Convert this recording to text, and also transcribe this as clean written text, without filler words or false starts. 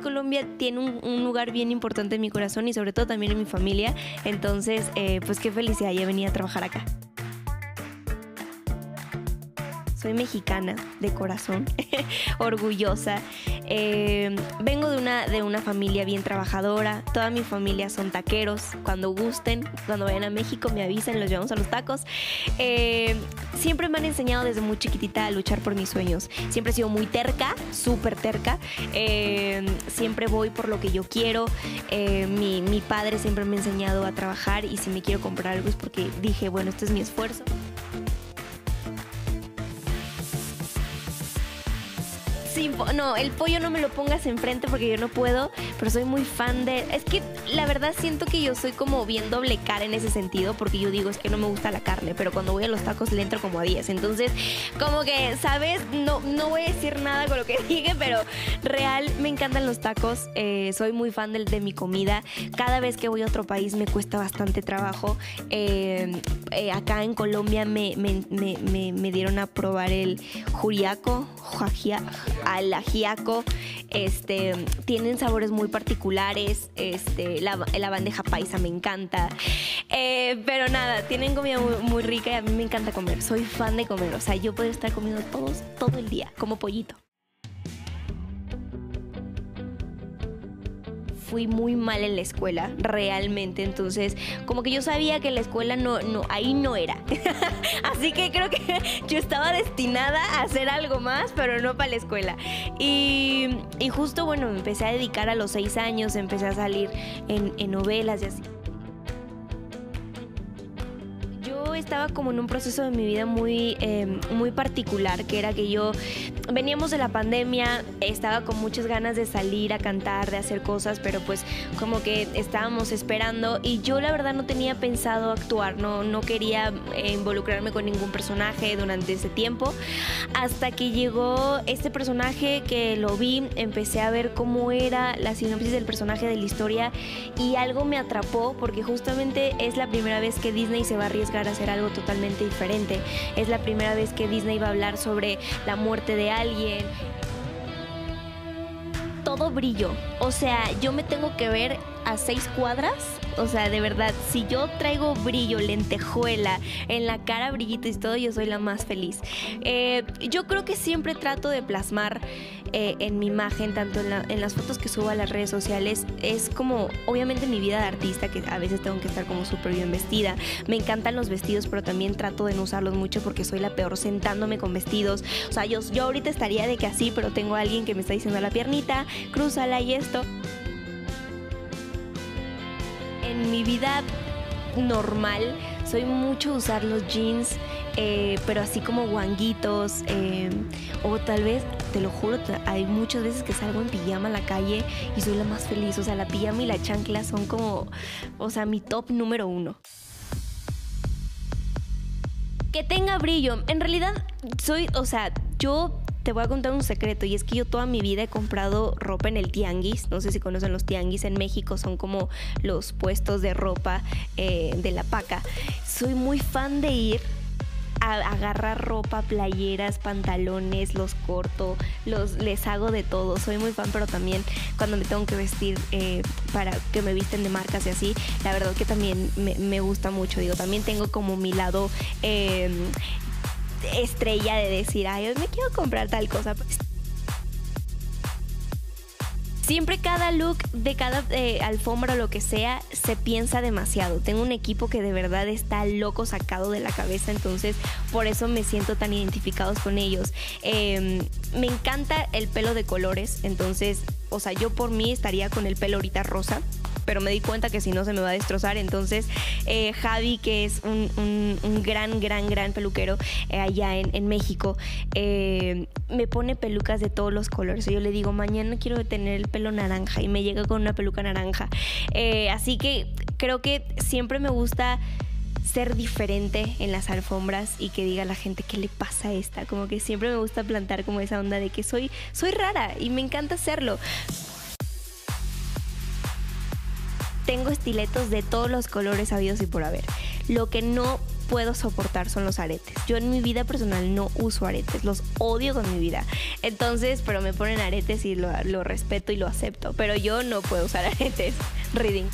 Colombia tiene un lugar bien importante en mi corazón y sobre todo también en mi familia. Entonces, pues qué felicidad ya venir a trabajar acá. Soy mexicana de corazón, orgullosa. Vengo de una familia bien trabajadora. Toda mi familia son taqueros. Cuando gusten, cuando vayan a México, me avisen, los llevamos a los tacos. Siempre me han enseñado desde muy chiquitita a luchar por mis sueños. Siempre he sido muy terca, súper terca. Siempre voy por lo que yo quiero. Mi padre siempre me ha enseñado a trabajar, y si me quiero comprar algo es porque dije, bueno, este es mi esfuerzo. No, el pollo no me lo pongas enfrente porque yo no puedo, pero soy muy fan de... Es que la verdad siento que yo soy como bien doble cara en ese sentido, porque yo digo, es que no me gusta la carne, pero cuando voy a los tacos le entro como a 10. Entonces, como que, ¿sabes? No voy a decir nada con lo que dije, pero real, me encantan los tacos. Soy muy fan de mi comida. Cada vez que voy a otro país me cuesta bastante trabajo. Acá en Colombia me dieron a probar el juriaco, al ajiaco. Tienen sabores muy particulares. La bandeja paisa me encanta. Pero nada, tienen comida muy, muy rica y a mí me encanta comer. Soy fan de comer. O sea, yo puedo estar comiendo todo el día, como pollito. Fui muy mal en la escuela, realmente. Entonces, como que yo sabía que la escuela ahí no era. Así que creo que yo estaba destinada a hacer algo más, pero no para la escuela. Y justo, bueno, me empecé a dedicar a los 6 años, empecé a salir en novelas y así. Estaba como en un proceso de mi vida muy, muy particular, que era que yo veníamos de la pandemia, estaba con muchas ganas de salir a cantar, de hacer cosas, pero pues como que estábamos esperando y yo la verdad no tenía pensado actuar, no quería involucrarme con ningún personaje durante ese tiempo, hasta que llegó este personaje que lo vi, empecé a ver cómo era la sinopsis del personaje, de la historia, y algo me atrapó porque justamente es la primera vez que Disney se va a arriesgar a hacer algo totalmente diferente. Es la primera vez que Disney va a hablar sobre la muerte de alguien. Todo brilló. O sea, yo me tengo que ver a 6 cuadras. O sea, de verdad, si yo traigo brillo, lentejuela, en la cara brillitos y todo, yo soy la más feliz. Yo creo que siempre trato de plasmar en mi imagen, tanto en las fotos que subo a las redes sociales, es como, obviamente, mi vida de artista, que a veces tengo que estar como súper bien vestida. Me encantan los vestidos, pero también trato de no usarlos mucho porque soy la peor sentándome con vestidos. O sea, yo ahorita estaría de que así, pero tengo a alguien que me está diciendo la piernita, crúzala y esto. En mi vida normal soy mucho usar los jeans, pero así como guanguitos, o tal vez, te lo juro, hay muchas veces que salgo en pijama a la calle y soy la más feliz. O sea, la pijama y la chancla son como, o sea, mi top número 1. Que tenga brillo. En realidad soy, o sea, yo... Te voy a contar un secreto, y es que yo toda mi vida he comprado ropa en el tianguis. No sé si conocen los tianguis en México, son como los puestos de ropa de la paca. Soy muy fan de ir a agarrar ropa, playeras, pantalones, los corto, les hago de todo. Soy muy fan, pero también cuando me tengo que vestir para que me visten de marcas y así, la verdad que también me gusta mucho. Digo, también tengo como mi lado... estrella de decir, ay, hoy me quiero comprar tal cosa. Siempre cada look de cada alfombra o lo que sea, se piensa demasiado. Tengo un equipo que de verdad está loco, sacado de la cabeza, entonces por eso me siento tan identificados con ellos. Me encanta el pelo de colores, entonces, o sea, yo por mí estaría con el pelo ahorita rosa, pero me di cuenta que si no se me va a destrozar. Entonces, Javi, que es un gran peluquero allá en México, me pone pelucas de todos los colores. Yo le digo, mañana quiero tener el pelo naranja, y me llega con una peluca naranja. Así que creo que siempre me gusta ser diferente en las alfombras y que diga la gente, ¿qué le pasa a esta? Como que siempre me gusta plantar como esa onda de que soy rara y me encanta serlo. Tengo estiletos de todos los colores habidos y por haber. Lo que no puedo soportar son los aretes. Yo en mi vida personal no uso aretes, los odio con mi vida. Entonces, pero me ponen aretes y lo respeto y lo acepto. Pero yo no puedo usar aretes. Reading.